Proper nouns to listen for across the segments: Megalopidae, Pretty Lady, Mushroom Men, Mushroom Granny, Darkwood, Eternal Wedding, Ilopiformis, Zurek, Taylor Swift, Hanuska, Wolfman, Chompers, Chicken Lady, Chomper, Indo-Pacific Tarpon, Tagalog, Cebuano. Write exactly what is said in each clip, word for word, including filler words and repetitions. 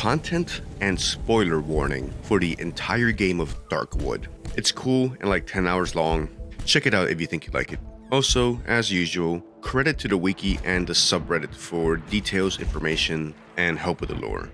Content and spoiler warning for the entire game of Darkwood. It's cool and like ten hours long. Check it out if you think you like it. Also, as usual, credit to the wiki and the subreddit for details, information, and help with the lore.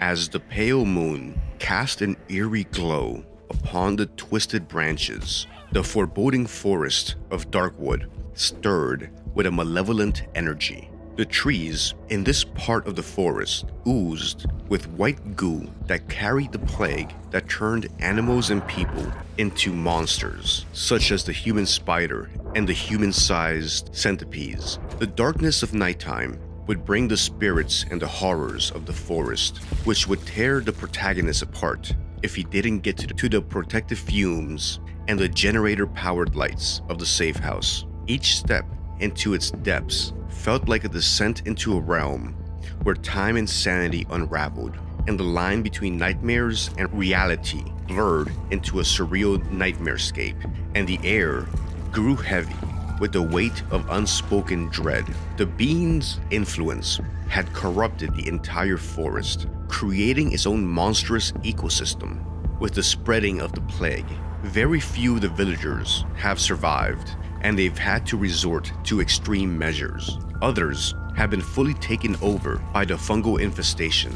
As the pale moon cast an eerie glow upon the twisted branches, the foreboding forest of Darkwood stirred with a malevolent energy. The trees in this part of the forest oozed with white goo that carried the plague that turned animals and people into monsters, such as the human spider and the human-sized centipedes. The darkness of nighttime would bring the spirits and the horrors of the forest, which would tear the protagonist apart if he didn't get to the, to the protective fumes and the generator-powered lights of the safe house. Each step into its depths felt like a descent into a realm where time and sanity unraveled, and the line between nightmares and reality blurred into a surreal nightmarescape, and the air grew heavy with the weight of unspoken dread. The being's influence had corrupted the entire forest, creating its own monstrous ecosystem. With the spreading of the plague, very few of the villagers have survived, and they've had to resort to extreme measures. Others have been fully taken over by the fungal infestation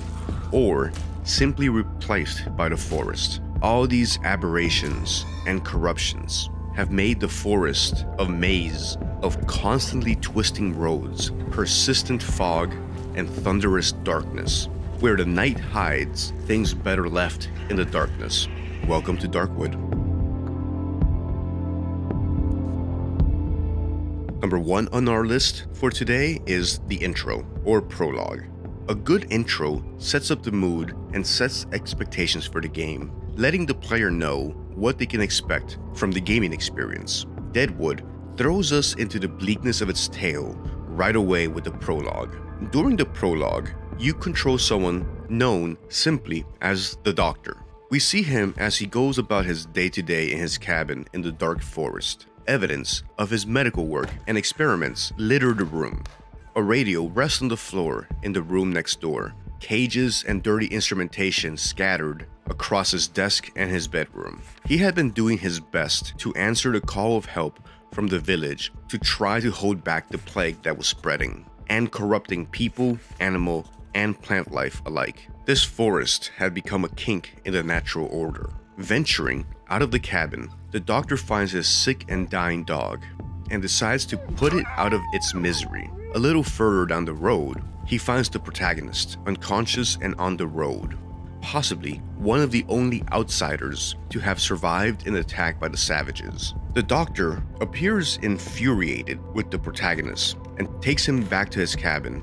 or simply replaced by the forest. All these aberrations and corruptions have made the forest a maze of constantly twisting roads, persistent fog, and thunderous darkness, where the night hides things better left in the darkness. Welcome to Darkwood. Number one on our list for today is the intro, or prologue. A good intro sets up the mood and sets expectations for the game, letting the player know what they can expect from the gaming experience. Deadwood throws us into the bleakness of its tale right away with the prologue. During the prologue, you control someone known simply as the Doctor. We see him as he goes about his day-to-day in his cabin in the dark forest. Evidence of his medical work and experiments litter the room. A radio rests on the floor in the room next door, cages and dirty instrumentation scattered across his desk and his bedroom. He had been doing his best to answer the call of help from the village to try to hold back the plague that was spreading and corrupting people, animal, and plant life alike. This forest had become a kink in the natural order. Venturing out of the cabin, the Doctor finds his sick and dying dog and decides to put it out of its misery. A little further down the road, he finds the protagonist unconscious and on the road, possibly one of the only outsiders to have survived an attack by the savages. The Doctor appears infuriated with the protagonist and takes him back to his cabin,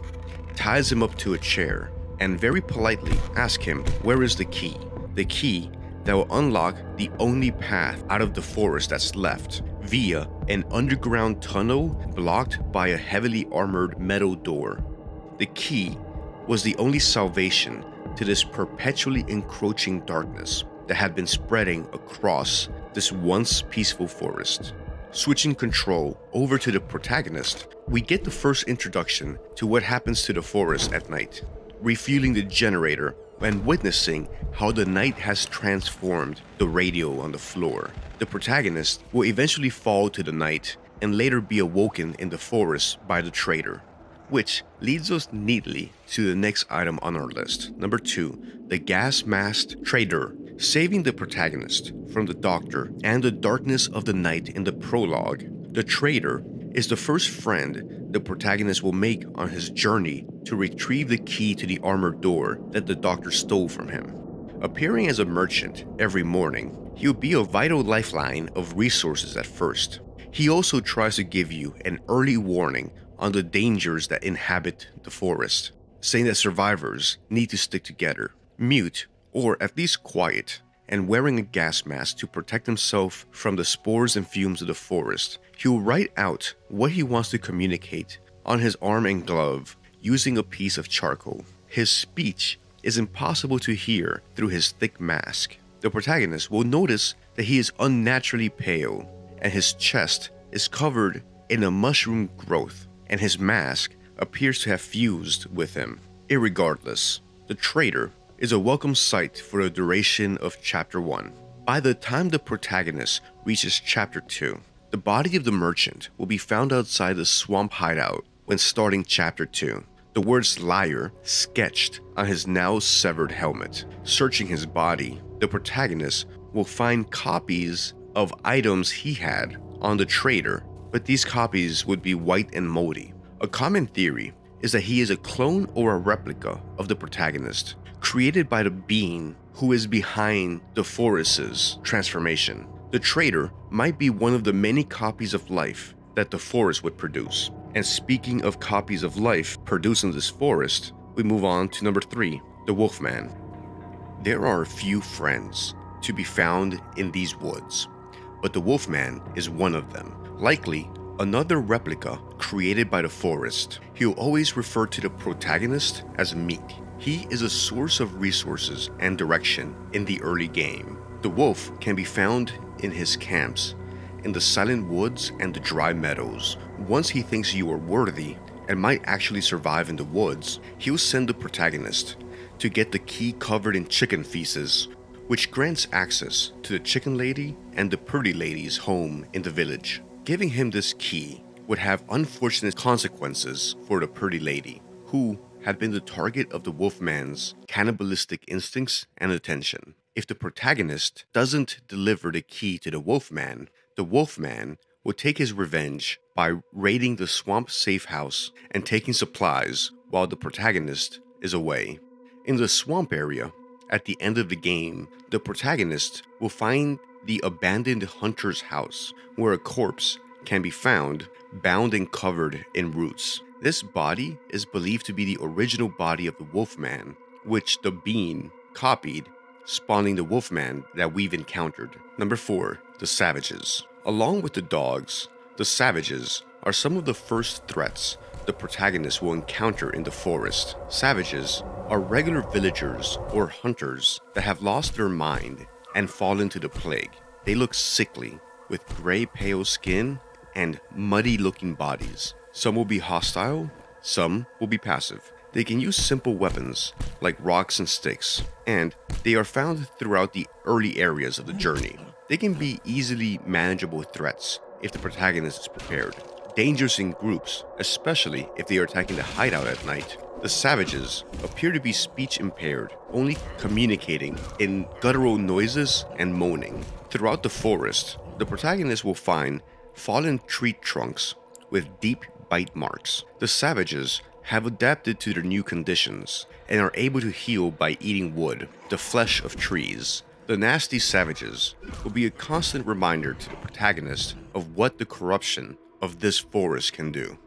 ties him up to a chair, and very politely asks him where is the key. The key that will unlock the only path out of the forest that's left via an underground tunnel blocked by a heavily armored metal door. The key was the only salvation to this perpetually encroaching darkness that had been spreading across this once peaceful forest. Switching control over to the protagonist, we get the first introduction to what happens to the forest at night. Refueling the generator and witnessing how the night has transformed the radio on the floor. The protagonist will eventually fall to the night and later be awoken in the forest by the traitor, which leads us neatly to the next item on our list. Number two, the gas masked traitor. Saving the protagonist from the Doctor and the darkness of the night in the prologue, the traitor is the first friend the protagonist will make on his journey to retrieve the key to the armored door that the Doctor stole from him. Appearing as a merchant every morning, he would be a vital lifeline of resources at first. He also tries to give you an early warning on the dangers that inhabit the forest, saying that survivors need to stick together, mute, or at least quiet, and wearing a gas mask to protect himself from the spores and fumes of the forest. He will write out what he wants to communicate on his arm and glove using a piece of charcoal. His speech is impossible to hear through his thick mask. The protagonist will notice that he is unnaturally pale, and his chest is covered in a mushroom growth, and his mask appears to have fused with him. Irregardless, The traitor is a welcome sight for the duration of chapter one. By the time the protagonist reaches chapter two, the body of the merchant will be found outside the swamp hideout when starting chapter two. The words liar sketched on his now severed helmet. Searching his body, the protagonist will find copies of items he had on the traitor, but these copies would be white and moldy. A common theory is that he is a clone or a replica of the protagonist, created by the being who is behind DeForest's transformation. The traitor might be one of the many copies of life that DeForest would produce. And speaking of copies of life produced in this forest, we move on to number three, the Wolfman. There are a few friends to be found in these woods, but the Wolfman is one of them. Likely another replica created by the forest. He'll always refer to the protagonist as Meat. He is a source of resources and direction in the early game. The wolf can be found in his camps, in the silent woods and the dry meadows. Once he thinks you are worthy and might actually survive in the woods, he'll send the protagonist to get the key covered in chicken feces, which grants access to the chicken lady and the pretty lady's home in the village. Giving him this key would have unfortunate consequences for the pretty lady, who had been the target of the Wolfman's cannibalistic instincts and attention. If the protagonist doesn't deliver the key to the Wolfman, the Wolfman will take his revenge by raiding the swamp safe house and taking supplies while the protagonist is away. In the swamp area, at the end of the game, the protagonist will find the abandoned hunter's house, where a corpse can be found, bound and covered in roots. This body is believed to be the original body of the Wolfman, which the bean copied, spawning the Wolfman that we've encountered. Number four, the Savages. Along with the dogs, the Savages are some of the first threats the protagonist will encounter in the forest. Savages are regular villagers or hunters that have lost their mind and fall into the plague. They look sickly, with gray pale skin and muddy looking bodies. Some will be hostile, some will be passive. They can use simple weapons like rocks and sticks, and they are found throughout the early areas of the journey. They can be easily manageable threats if the protagonist is prepared. Dangerous in groups, especially if they are attacking the hideout at night. The Savages appear to be speech impaired, only communicating in guttural noises and moaning. Throughout the forest, the protagonist will find fallen tree trunks with deep bite marks. The Savages have adapted to their new conditions and are able to heal by eating wood, the flesh of trees. The nasty Savages will be a constant reminder to the protagonist of what the corruption of this forest can do.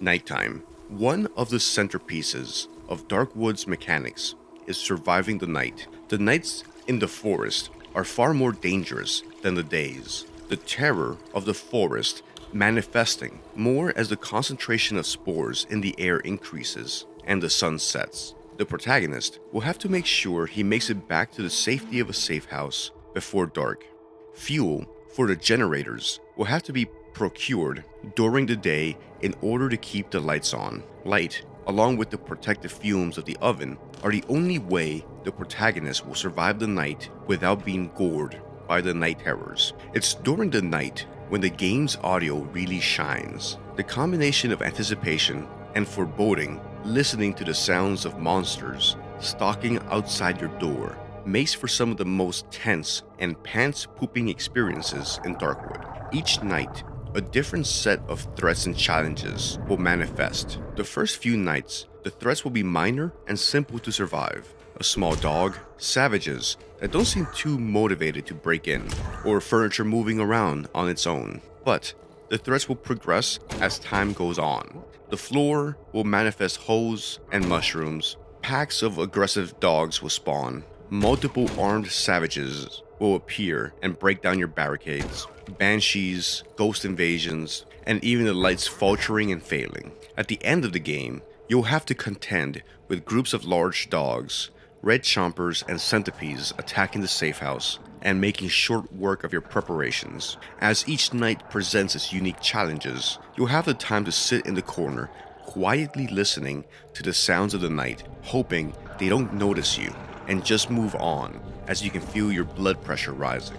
Nighttime. One of the centerpieces of Darkwood's mechanics is surviving the night. The nights in the forest are far more dangerous than the days. The terror of the forest manifesting more as the concentration of spores in the air increases and the sun sets. The protagonist will have to make sure he makes it back to the safety of a safe house before dark. Fuel for the generators will have to be procured during the day in order to keep the lights on. Light, along with the protective fumes of the oven, are the only way the protagonist will survive the night without being gored by the night terrors. It's during the night when the game's audio really shines. The combination of anticipation and foreboding, listening to the sounds of monsters stalking outside your door, makes for some of the most tense and pants-pooping experiences in Darkwood. Each night, a different set of threats and challenges will manifest. The first few nights, the threats will be minor and simple to survive. A small dog, savages that don't seem too motivated to break in, or furniture moving around on its own. But the threats will progress as time goes on. The floor will manifest holes and mushrooms. Packs of aggressive dogs will spawn. Multiple armed savages will appear and break down your barricades. Banshees, ghost invasions, and even the lights faltering and failing. At the end of the game, you'll have to contend with groups of large dogs, red chompers, and centipedes attacking the safe house and making short work of your preparations. As each night presents its unique challenges, you'll have the time to sit in the corner, quietly listening to the sounds of the night, hoping They don't notice you and just move on as you can feel your blood pressure rising.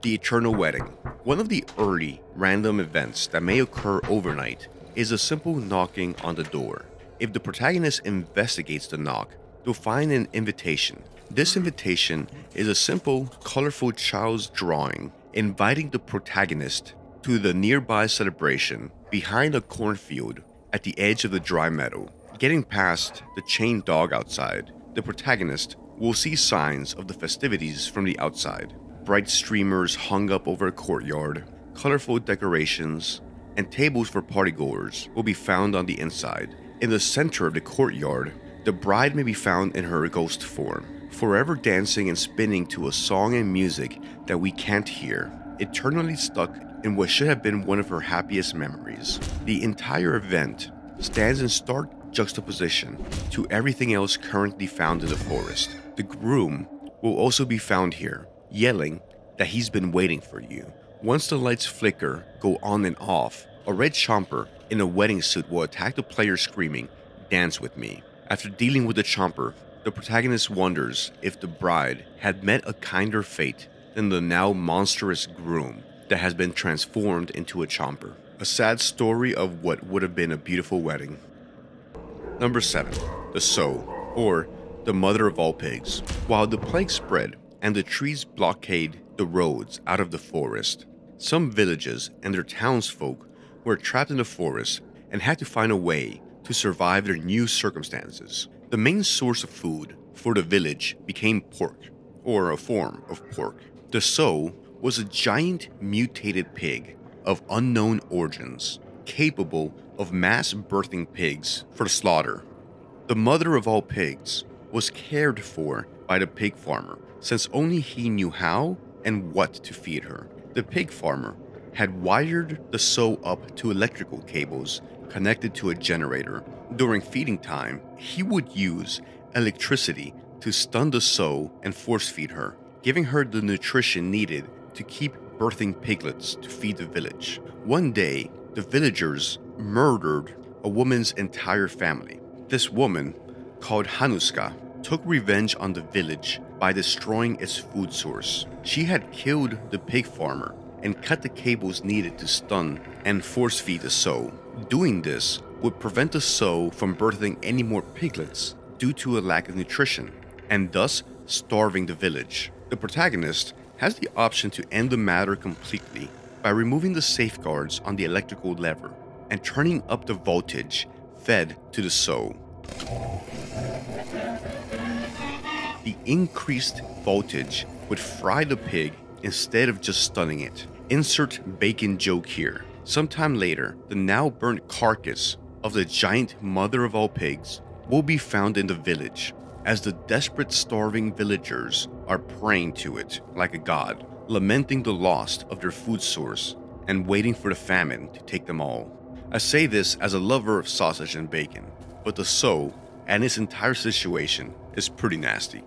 The Eternal Wedding. One of the early random events that may occur overnight is a simple knocking on the door. If the protagonist investigates the knock, they'll find an invitation. This invitation is a simple, colorful child's drawing inviting the protagonist to the nearby celebration behind a cornfield at the edge of the dry meadow. Getting past the chained dog outside, the protagonist will see signs of the festivities from the outside. Bright streamers hung up over a courtyard, colorful decorations, and tables for partygoers will be found on the inside. In the center of the courtyard, the bride may be found in her ghost form, forever dancing and spinning to a song and music that we can't hear, eternally stuck in what should have been one of her happiest memories. The entire event stands in stark juxtaposition to everything else currently found in the forest. The groom will also be found here, yelling that he's been waiting for you. Once the lights flicker, go on and off, a red chomper in a wedding suit will attack the player screaming, "Dance with me." After dealing with the chomper, the protagonist wonders if the bride had met a kinder fate than the now monstrous groom that has been transformed into a chomper. A sad story of what would have been a beautiful wedding. Number seven, the sow, or the mother of all pigs. While the plague spread, and the trees blockade the roads out of the forest, some villages and their townsfolk were trapped in the forest and had to find a way to survive their new circumstances. The main source of food for the village became pork, or a form of pork. The sow was a giant mutated pig of unknown origins, capable of mass birthing pigs for slaughter. The mother of all pigs was cared for by the pig farmer, since only he knew how and what to feed her. The pig farmer had wired the sow up to electrical cables connected to a generator. During feeding time, he would use electricity to stun the sow and force feed her, giving her the nutrition needed to keep birthing piglets to feed the village. One day, the villagers murdered a woman's entire family. This woman, called Hanuska, took revenge on the village by destroying its food source. She had killed the pig farmer and cut the cables needed to stun and force feed the sow. Doing this would prevent the sow from birthing any more piglets due to a lack of nutrition, and thus starving the village. The protagonist has the option to end the matter completely by removing the safeguards on the electrical lever and turning up the voltage fed to the sow. The increased voltage would fry the pig instead of just stunning it. Insert bacon joke here. Sometime later, the now burnt carcass of the giant mother of all pigs will be found in the village, as the desperate starving villagers are praying to it like a god, lamenting the loss of their food source and waiting for the famine to take them all. I say this as a lover of sausage and bacon, but the sow and its entire situation is pretty nasty.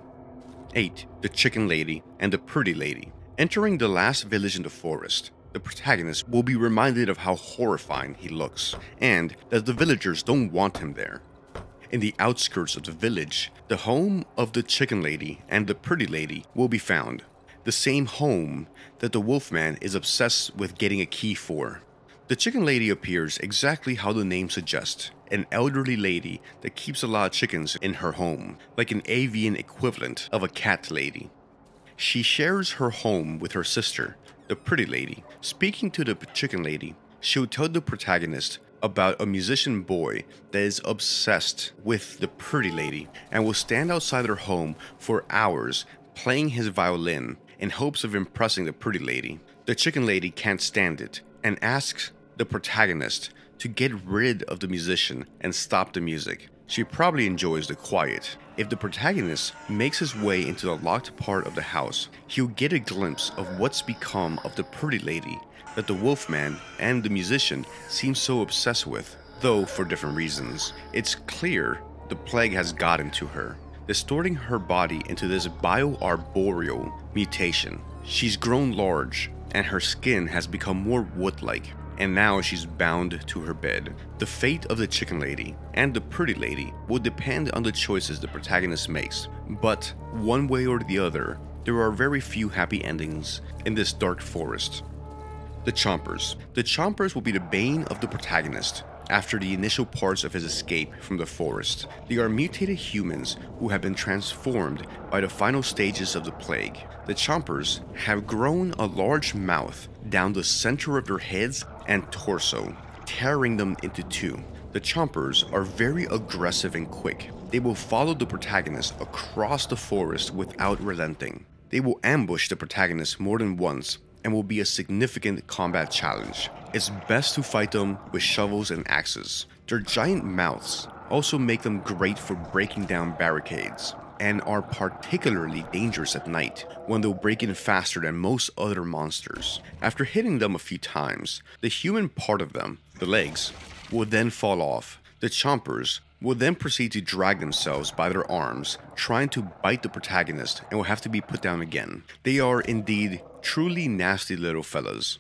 eight. The Chicken Lady and the Pretty Lady. Entering the last village in the forest, the protagonist will be reminded of how horrifying he looks and that the villagers don't want him there. In the outskirts of the village, the home of the Chicken Lady and the Pretty Lady will be found, the same home that the Wolfman is obsessed with getting a key for. The Chicken Lady appears exactly how the name suggests, an elderly lady that keeps a lot of chickens in her home, like an avian equivalent of a cat lady. She shares her home with her sister, the Pretty Lady. Speaking to the Chicken Lady, she'll tell the protagonist about a musician boy that is obsessed with the Pretty Lady and will stand outside her home for hours playing his violin in hopes of impressing the Pretty Lady. The Chicken Lady can't stand it and asks the protagonist to get rid of the musician and stop the music. She probably enjoys the quiet. If the protagonist makes his way into the locked part of the house, he'll get a glimpse of what's become of the Pretty Lady that the Wolfman and the musician seem so obsessed with, though for different reasons. It's clear the plague has gotten to her, distorting her body into this bioarboreal mutation. She's grown large, and her skin has become more wood-like. and now she's bound to her bed. The fate of the chicken lady and the pretty lady will depend on the choices the protagonist makes, but one way or the other, there are very few happy endings in this dark forest. The Chompers. The Chompers will be the bane of the protagonist after the initial parts of his escape from the forest. They are mutated humans who have been transformed by the final stages of the plague. The Chompers have grown a large mouth down the center of their heads and torso, tearing them into two. The Chompers are very aggressive and quick. They will follow the protagonist across the forest without relenting. They will ambush the protagonist more than once and will be a significant combat challenge. It's best to fight them with shovels and axes. Their giant mouths also make them great for breaking down barricades and are particularly dangerous at night when they'll break in faster than most other monsters. After hitting them a few times, the human part of them, the legs, will then fall off. The Chompers will then proceed to drag themselves by their arms, trying to bite the protagonist, and will have to be put down again. They are indeed truly nasty little fellas.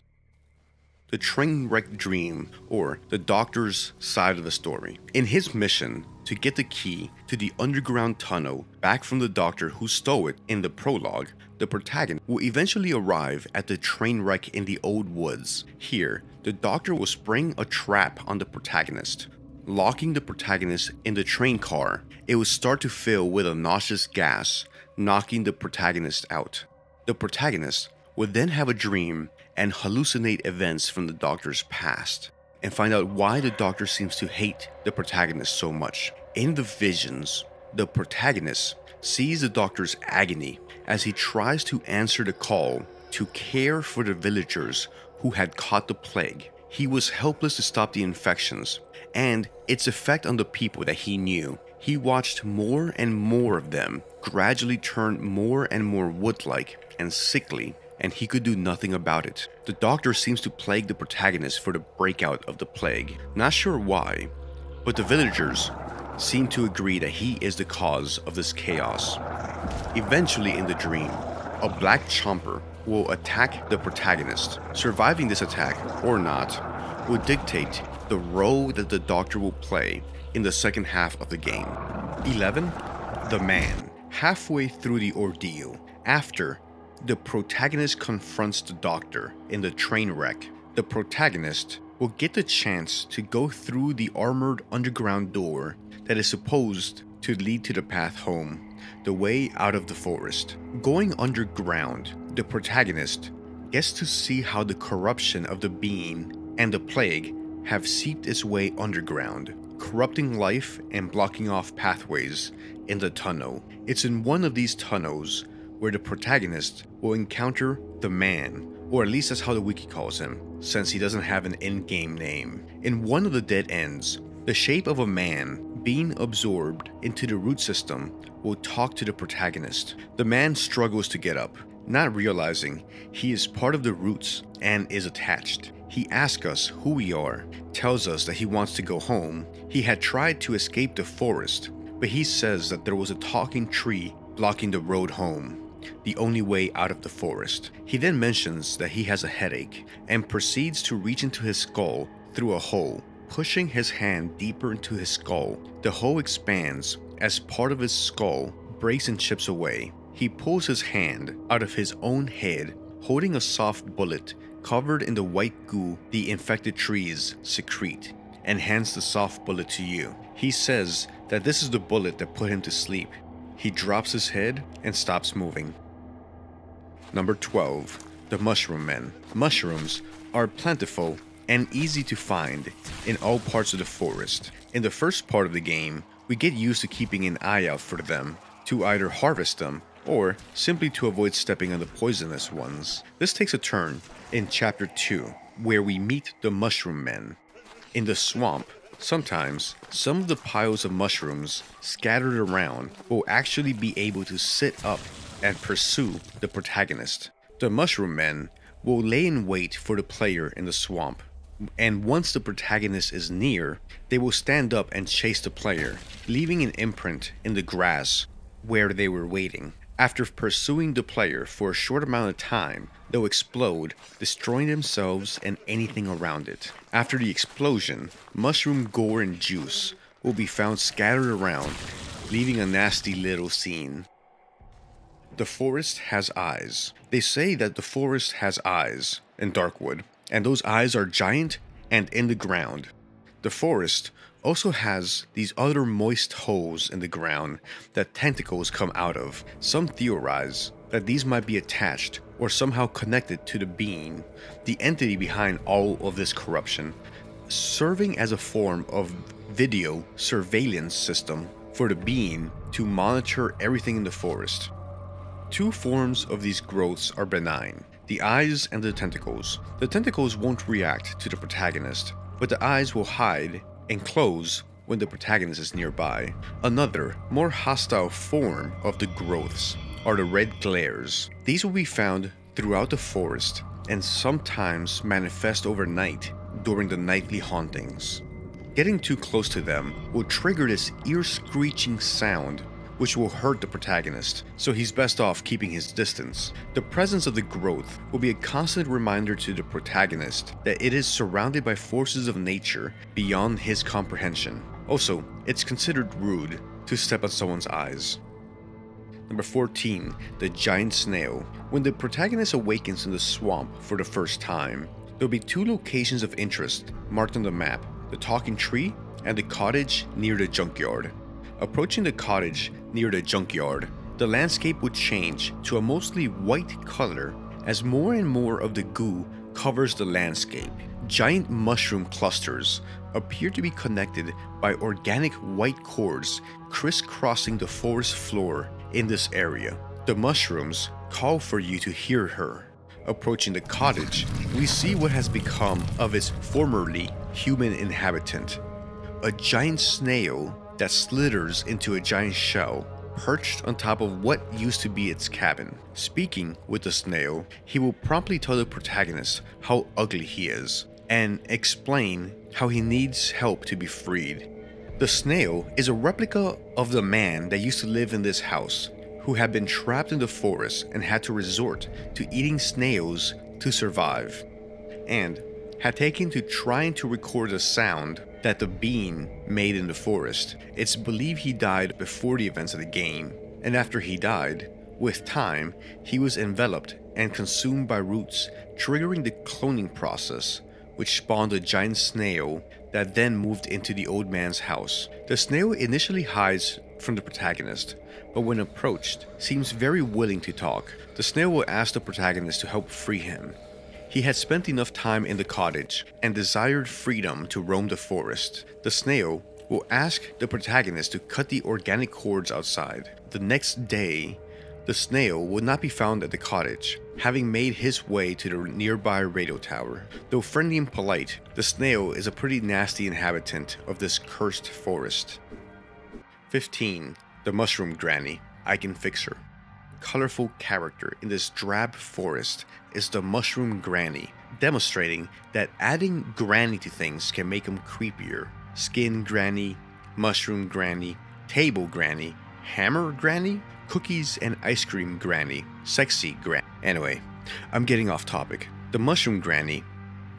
The train wreck dream, or the doctor's side of the story. In his mission to get the key to the underground tunnel back from the doctor who stole it in the prologue, the protagonist will eventually arrive at the train wreck in the old woods. Here, the doctor will spring a trap on the protagonist, locking the protagonist in the train car. It will start to fill with a nauseous gas, knocking the protagonist out. The protagonist would then have a dream and hallucinate events from the doctor's past and find out why the doctor seems to hate the protagonist so much. In the visions, the protagonist sees the doctor's agony as he tries to answer the call to care for the villagers who had caught the plague. He was helpless to stop the infections and its effect on the people that he knew. He watched more and more of them gradually turn more and more wood-like and sickly, and he could do nothing about it. The doctor seems to plague the protagonist for the breakout of the plague. Not sure why, but the villagers seem to agree that he is the cause of this chaos. Eventually in the dream, a black chomper will attack the protagonist. Surviving this attack or not will dictate the role that the doctor will play in the second half of the game. eleven. The Man. Halfway through the ordeal, after the protagonist confronts the doctor in the train wreck, the protagonist will get the chance to go through the armored underground door that is supposed to lead to the path home, the way out of the forest. Going underground, the protagonist gets to see how the corruption of the bean and the plague have seeped its way underground, corrupting life and blocking off pathways in the tunnel. It's in one of these tunnels where the protagonist will encounter the Man, or at least that's how the wiki calls him, since he doesn't have an in-game name. In one of the dead ends, the shape of a man being absorbed into the root system will talk to the protagonist. The man struggles to get up, not realizing he is part of the roots and is attached. He asks us who we are, tells us that he wants to go home. He had tried to escape the forest, but he says that there was a talking tree blocking the road home, the only way out of the forest. He then mentions that he has a headache and proceeds to reach into his skull through a hole, pushing his hand deeper into his skull. The hole expands as part of his skull breaks and chips away. He pulls his hand out of his own head, holding a soft bullet covered in the white goo the infected trees secrete, and hands the soft bullet to you. He says that this is the bullet that put him to sleep. He drops his head and stops moving. Number twelve. The Mushroom Men. Mushrooms are plentiful and easy to find in all parts of the forest. In the first part of the game, we get used to keeping an eye out for them to either harvest them or simply to avoid stepping on the poisonous ones. This takes a turn in chapter two, where we meet the Mushroom Men. In the swamp, sometimes some of the piles of mushrooms scattered around will actually be able to sit up and pursue the protagonist. The Mushroom Men will lay in wait for the player in the swamp, and once the protagonist is near, they will stand up and chase the player, leaving an imprint in the grass where they were waiting. After pursuing the player for a short amount of time, they'll explode, destroying themselves and anything around it. After the explosion, mushroom gore and juice will be found scattered around, leaving a nasty little scene. The forest has eyes. They say that the forest has eyes in Darkwood, and those eyes are giant and in the ground. The forest also has these other moist holes in the ground that tentacles come out of. Some theorize that these might be attached or somehow connected to the being, the entity behind all of this corruption, serving as a form of video surveillance system for the being to monitor everything in the forest. Two forms of these growths are benign, the eyes and the tentacles. The tentacles won't react to the protagonist, but the eyes will hide and close when the protagonist is nearby. Another, more hostile form of the growths are the red glares. These will be found throughout the forest and sometimes manifest overnight during the nightly hauntings. Getting too close to them will trigger this ear-screeching sound which will hurt the protagonist, so he's best off keeping his distance. The presence of the growth will be a constant reminder to the protagonist that it is surrounded by forces of nature beyond his comprehension. Also, it's considered rude to step on someone's eyes. Number fourteen. The giant snail. When the protagonist awakens in the swamp for the first time, there'll be two locations of interest marked on the map, the talking tree and the cottage near the junkyard. Approaching the cottage near the junkyard, the landscape would change to a mostly white color as more and more of the goo covers the landscape. Giant mushroom clusters appear to be connected by organic white cords crisscrossing the forest floor in this area. The mushrooms call for you to hear her. Approaching the cottage, we see what has become of its formerly human inhabitant, a giant snail that slithers into a giant shell perched on top of what used to be its cabin. Speaking with the snail, he will promptly tell the protagonist how ugly he is and explain how he needs help to be freed. The snail is a replica of the man that used to live in this house, who had been trapped in the forest and had to resort to eating snails to survive, and had taken to trying to record a sound that the being made in the forest. It's believed he died before the events of the game, and after he died, with time, he was enveloped and consumed by roots, triggering the cloning process, which spawned a giant snail that then moved into the old man's house. The snail initially hides from the protagonist, but when approached, seems very willing to talk. The snail will ask the protagonist to help free him. He had spent enough time in the cottage and desired freedom to roam the forest. The snail will ask the protagonist to cut the organic cords outside. The next day, the snail will not be found at the cottage, having made his way to the nearby radio tower. Though friendly and polite, the snail is a pretty nasty inhabitant of this cursed forest. fifteen. The mushroom granny. I can fix her. Colorful character in this drab forest is the mushroom granny, demonstrating that adding granny to things can make them creepier. Skin granny, mushroom granny, table granny, hammer granny, cookies and ice cream granny, sexy granny. Anyway, I'm getting off topic. The mushroom granny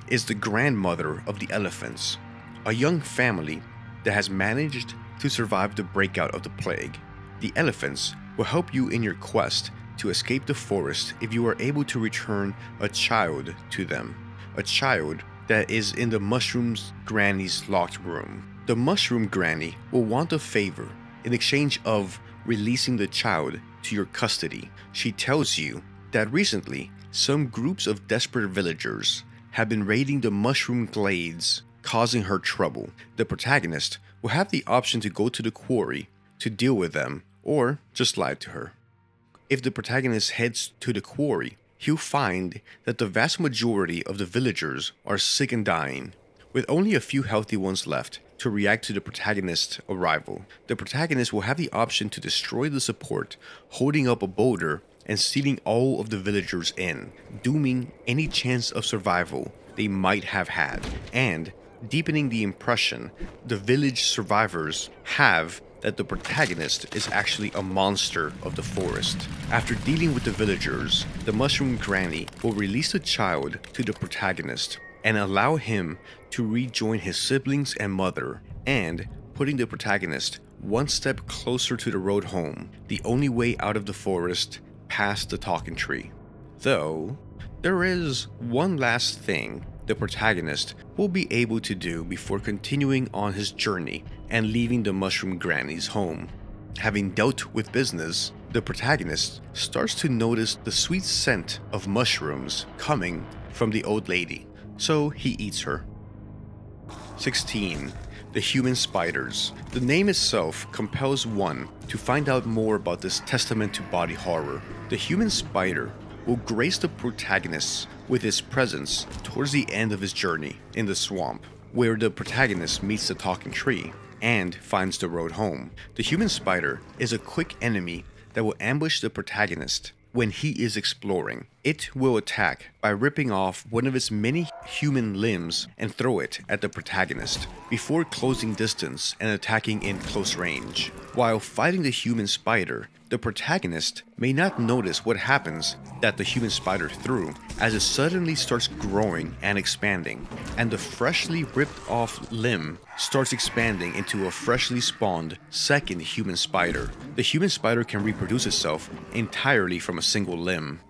is the grandmother of the elephants, a young family that has managed to survive the breakout of the plague. The elephants will help you in your quest to escape the forest if you are able to return a child to them, a child that is in the mushroom granny's locked room. The mushroom granny will want a favor in exchange of releasing the child to your custody. She tells you that recently some groups of desperate villagers have been raiding the mushroom glades, causing her trouble. The protagonist will have the option to go to the quarry to deal with them or just lie to her. If the protagonist heads to the quarry, he'll find that the vast majority of the villagers are sick and dying, with only a few healthy ones left to react to the protagonist's arrival. The protagonist will have the option to destroy the support, holding up a boulder and sealing all of the villagers in, dooming any chance of survival they might have had, and deepening the impression the village survivors have that the protagonist is actually a monster of the forest. After dealing with the villagers, the mushroom granny will release the child to the protagonist and allow him to rejoin his siblings and mother, and putting the protagonist one step closer to the road home, the only way out of the forest past the talking tree. Though, there is one last thing the protagonist will be able to do before continuing on his journey and leaving the mushroom granny's home. Having dealt with business, the protagonist starts to notice the sweet scent of mushrooms coming from the old lady, so he eats her. sixteen. The human spiders. The name itself compels one to find out more about this testament to body horror. The human spider will grace the protagonist with his presence towards the end of his journey in the swamp, where the protagonist meets the talking tree and finds the road home. The human spider is a quick enemy that will ambush the protagonist when he is exploring. It will attack by ripping off one of its many human limbs and throw it at the protagonist before closing distance and attacking in close range. While fighting the human spider, the protagonist may not notice what happens that the human spider threw, as it suddenly starts growing and expanding, and the freshly ripped off limb starts expanding into a freshly spawned second human spider. The human spider can reproduce itself entirely from a single limb.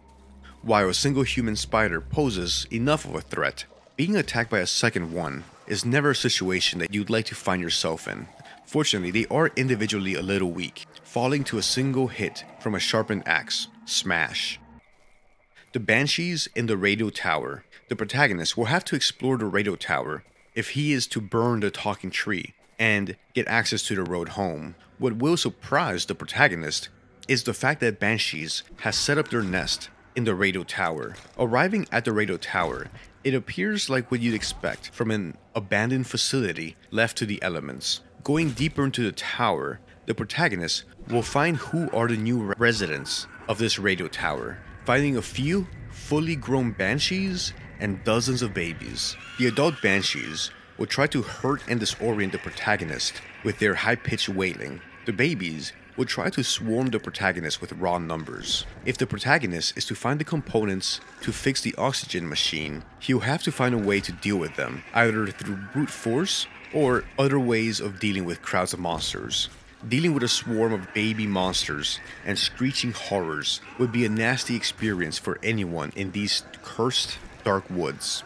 While a single human spider poses enough of a threat, being attacked by a second one is never a situation that you'd like to find yourself in. Fortunately, they are individually a little weak, falling to a single hit from a sharpened axe. Smash. The Banshees in the Radio Tower. The protagonist will have to explore the Radio Tower if he is to burn the talking tree and get access to the road home. What will surprise the protagonist is the fact that Banshees has set up their nest in the Radio Tower. Arriving at the Radio Tower, it appears like what you'd expect from an abandoned facility left to the elements. Going deeper into the tower, the protagonist will find who are the new residents of this Radio Tower, finding a few fully grown banshees and dozens of babies. The adult banshees will try to hurt and disorient the protagonist with their high-pitched wailing. The babies will try to swarm the protagonist with raw numbers. If the protagonist is to find the components to fix the oxygen machine, he'll have to find a way to deal with them, either through brute force or other ways of dealing with crowds of monsters. Dealing with a swarm of baby monsters and screeching horrors would be a nasty experience for anyone in these cursed dark woods.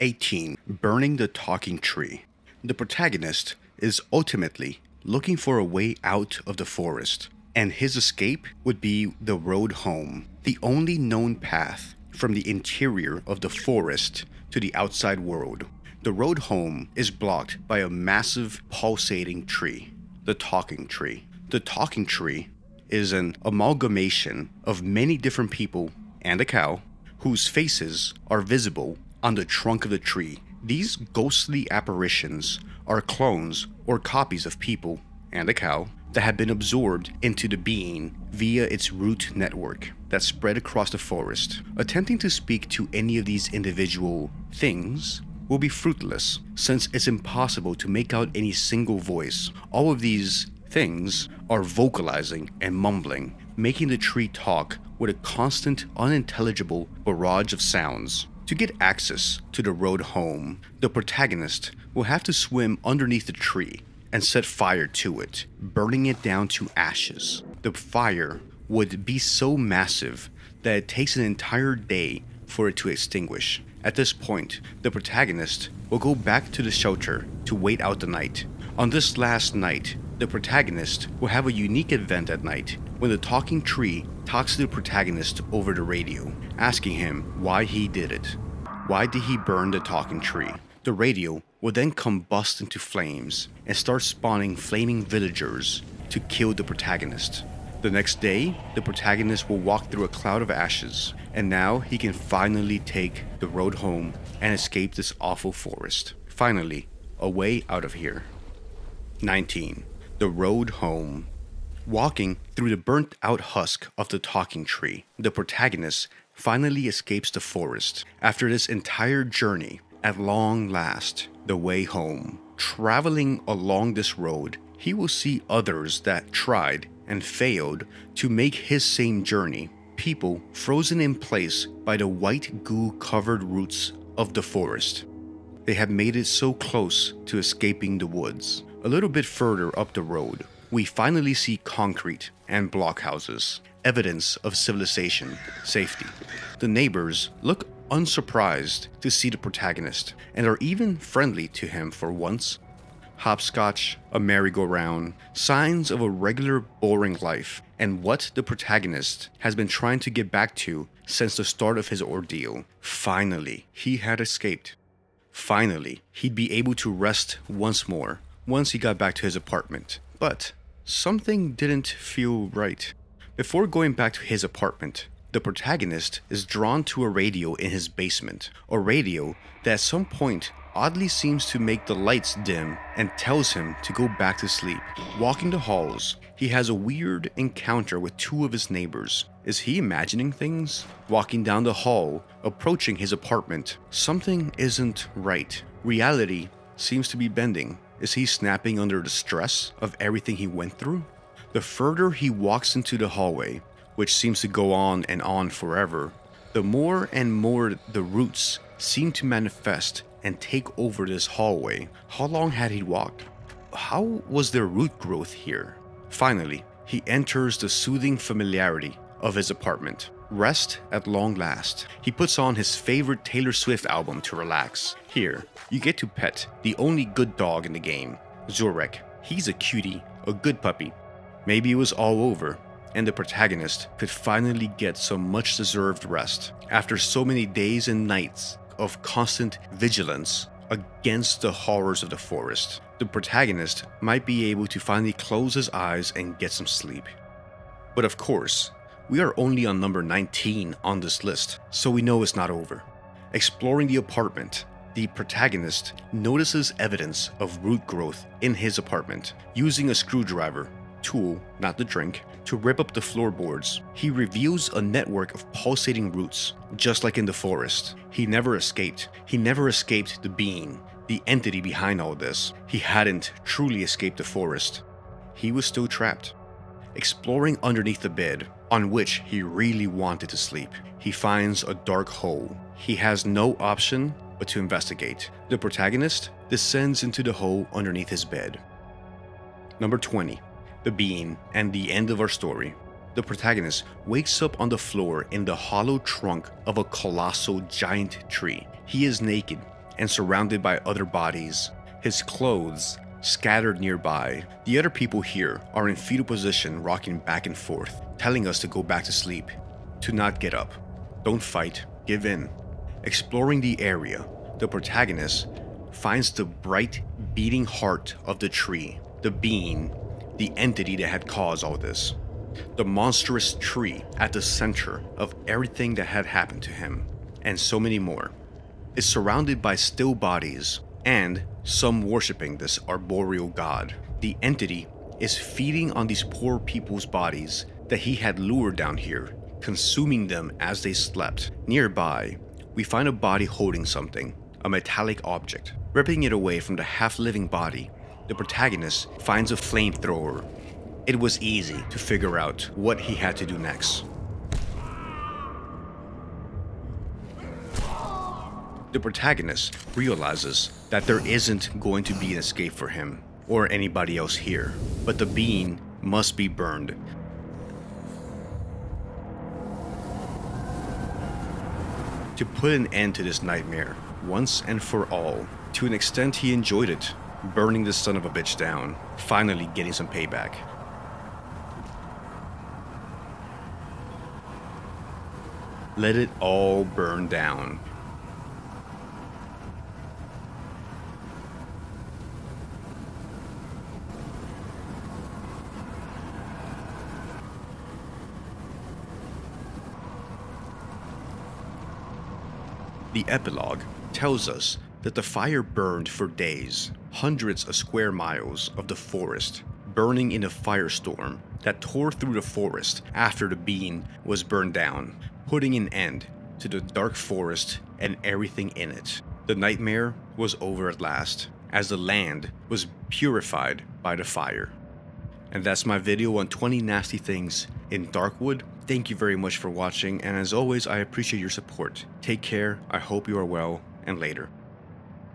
eighteen. Burning the talking tree. The protagonist is ultimately looking for a way out of the forest, and his escape would be the road home, the only known path from the interior of the forest to the outside world. The road home is blocked by a massive pulsating tree, the talking tree. The talking tree is an amalgamation of many different people and a cow whose faces are visible on the trunk of the tree. These ghostly apparitions are clones or copies of people and a cow that had been absorbed into the being via its root network that spread across the forest. Attempting to speak to any of these individual things will be fruitless, since it's impossible to make out any single voice. All of these things are vocalizing and mumbling, making the tree talk with a constant, unintelligible barrage of sounds. To get access to the road home, the protagonist will have to swim underneath the tree and set fire to it, burning it down to ashes. The fire would be so massive that it takes an entire day for it to extinguish. At this point, the protagonist will go back to the shelter to wait out the night. On this last night, the protagonist will have a unique event at night when the talking tree talks to the protagonist over the radio, asking him why he did it. Why did he burn the talking tree? The radio will then combust into flames and start spawning flaming villagers to kill the protagonist. The next day, the protagonist will walk through a cloud of ashes, and now he can finally take the road home and escape this awful forest. Finally, a way out of here. nineteen. The road home. Walking through the burnt-out husk of the talking tree, the protagonist finally escapes the forest. After this entire journey, at long last, the way home. Traveling along this road, he will see others that tried and failed to make his same journey, people frozen in place by the white goo-covered roots of the forest. They had made it so close to escaping the woods. A little bit further up the road, we finally see concrete and blockhouses, evidence of civilization, safety. The neighbors look unsurprised to see the protagonist and are even friendly to him for once. Hopscotch, a merry-go-round, signs of a regular boring life and what the protagonist has been trying to get back to since the start of his ordeal. Finally, he had escaped. Finally, he'd be able to rest once more once he got back to his apartment. But something didn't feel right. Before going back to his apartment, the protagonist is drawn to a radio in his basement, a radio that at some point oddly seems to make the lights dim and tells him to go back to sleep. Walking the halls, he has a weird encounter with two of his neighbors. Is he imagining things? Walking down the hall, approaching his apartment, something isn't right. Reality seems to be bending. Is he snapping under the stress of everything he went through? The further he walks into the hallway, which seems to go on and on forever, the more and more the roots seem to manifest and take over this hallway. How long had he walked? How was their root growth here? Finally, he enters the soothing familiarity of his apartment. Rest at long last. He puts on his favorite Taylor Swift album to relax. Here, you get to pet the only good dog in the game, Zurek. He's a cutie, a good puppy. Maybe it was all over, and the protagonist could finally get some much-deserved rest after so many days and nights of constant vigilance against the horrors of the forest. The protagonist might be able to finally close his eyes and get some sleep. But of course, we are only on number nineteen on this list, so we know it's not over. Exploring the apartment, the protagonist notices evidence of root growth in his apartment. Using a screwdriver, tool, not the drink, to rip up the floorboards, he reveals a network of pulsating roots, just like in the forest. He never escaped. He never escaped the being, the entity behind all this. He hadn't truly escaped the forest. He was still trapped. Exploring underneath the bed, on which he really wanted to sleep, he finds a dark hole. He has no option but to investigate. The protagonist descends into the hole underneath his bed. Number twenty. The being and the end of our story. The protagonist wakes up on the floor in the hollow trunk of a colossal giant tree. He is naked and surrounded by other bodies, his clothes scattered nearby. The other people here are in fetal position, rocking back and forth, telling us to go back to sleep, to not get up, don't fight, give in. Exploring the area, the protagonist finds the bright, beating heart of the tree, the being, the entity that had caused all this, the monstrous tree at the center of everything that had happened to him, and so many more, is surrounded by still bodies and some worshiping this arboreal god. The entity is feeding on these poor people's bodies that he had lured down here, consuming them as they slept. Nearby, we find a body holding something, a metallic object. Ripping it away from the half-living body, the protagonist finds a flamethrower. It was easy to figure out what he had to do next. The protagonist realizes that there isn't going to be an escape for him or anybody else here, but the being must be burned. To put an end to this nightmare once and for all. To an extent, he enjoyed it. Burning this son of a bitch down, finally getting some payback. Let it all burn down. The epilogue tells us that the fire burned for days, hundreds of square miles of the forest, burning in a firestorm that tore through the forest after the bean was burned down, putting an end to the dark forest and everything in it. The nightmare was over at last, as the land was purified by the fire. And that's my video on twenty nasty things in Darkwood. Thank you very much for watching, and as always, I appreciate your support. Take care, I hope you are well, and later.